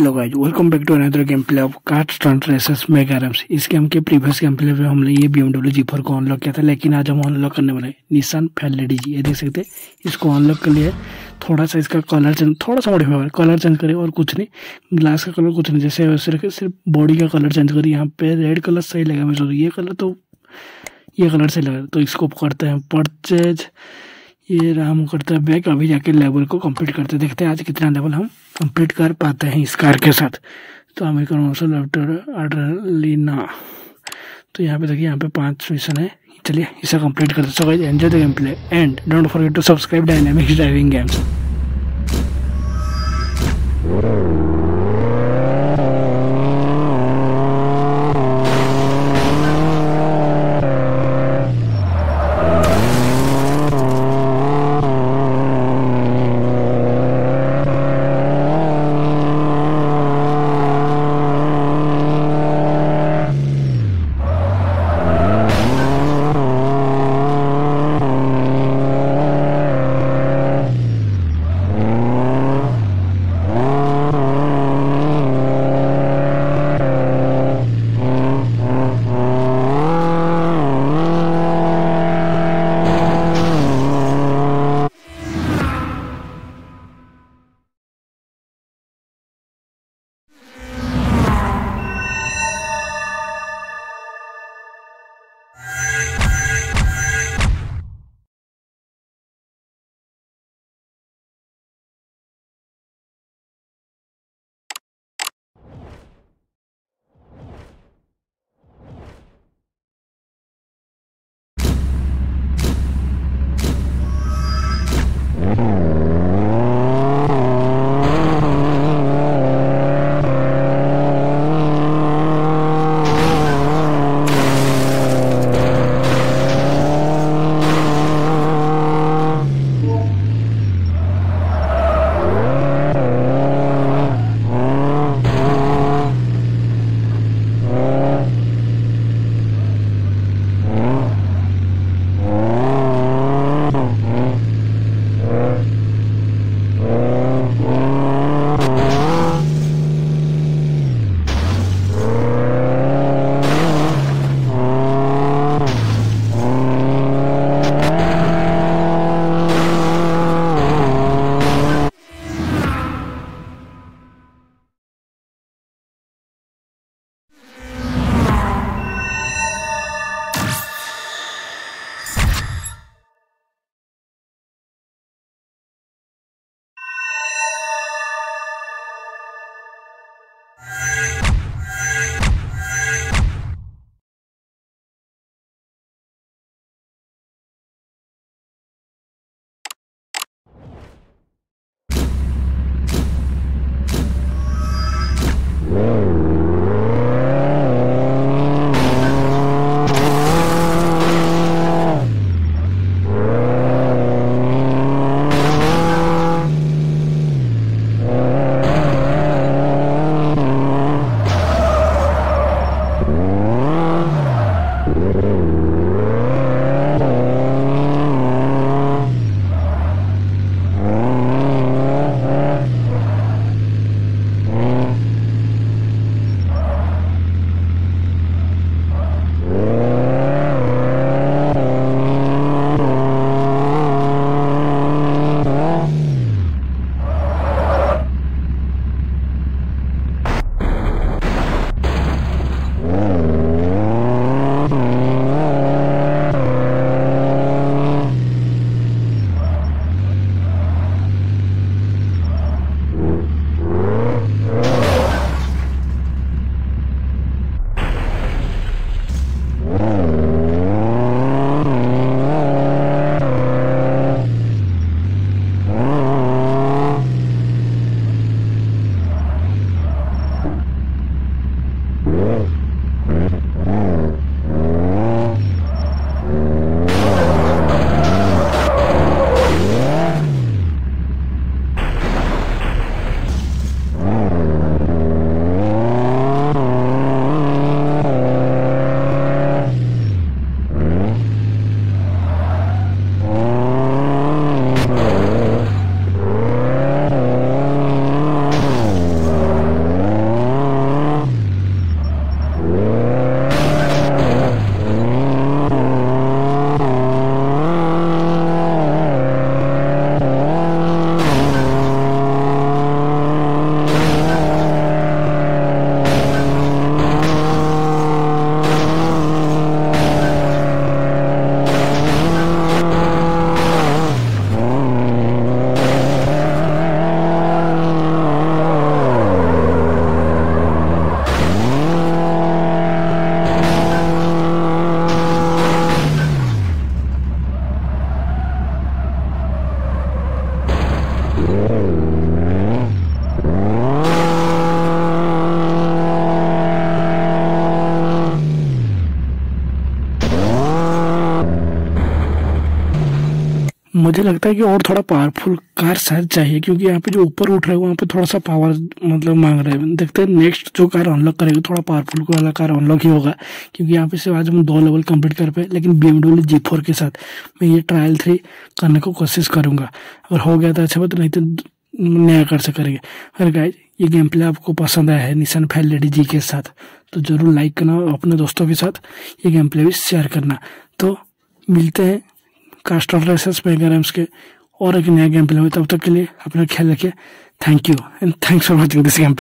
Hello guys, welcome back to another game play of cards stunt races mega ramps. इस game के previous game play में हमने ये BMW G4 को unlock किया था, लेकिन आज हम अनलॉक करने वाले हैं निसान फेयरलेडी जी। ये देख सकते हैं, इसको अनलॉक कर लिया है। थोड़ा सा इसका कलर चेंज, थोड़ा सा मॉडिफाई हुआ है, कलर चेंज करें और कुछ नहीं। ग्लास का कलर कुछ नहीं, जैसे वैसे रखे, सिर्फ बॉडी का कलर चेंज करें। यहाँ पे रेड कलर सही लगा मुझे, ये कलर सही लगा। तो इसको करते हैं परचेज। ये राम करता है बैक। अभी जाके लेवल को कंप्लीट करते, देखते हैं आज कितना लेवल हम कंप्लीट कर पाते हैं इस कार के साथ। तो हमें करोसल ऑर्डर लेना। तो यहाँ पे देखिए, यहाँ पे 5 मिशन है। चलिए इसे कंप्लीट करते हैं। So guys, enjoy the game play and don't forget to subscribe dynamics driving games. मुझे लगता है कि और थोड़ा पावरफुल कार शायद चाहिए, क्योंकि यहाँ पे जो ऊपर उठ रहा है वहाँ पे थोड़ा सा पावर मतलब मांग रहा है। देखते हैं नेक्स्ट जो कार अनलॉक करेगा थोड़ा पावरफुल वाला कार अनलॉक ही होगा, क्योंकि यहाँ पे सिर्फ आज हम 2 लेवल कंप्लीट कर पाए। लेकिन BMW G4 के साथ मैं ये ट्रायल 3 करने को कोशिश करूँगा, अगर हो गया तो अच्छा बात, नहीं तो नया कार से करेंगे। अगर गाइज ये गेम प्ले आपको पसंद आया है निसान फेयरलेडी जी के साथ तो ज़रूर लाइक करना और अपने दोस्तों के साथ ये गेम प्ले भी शेयर करना। तो मिलते हैं कास्ट ऑफ राइडर्स गेम्स के और एक नया गेम प्ले में, तब तक के लिए अपना ख्याल रखिए। Thank you and thanks for watching this game.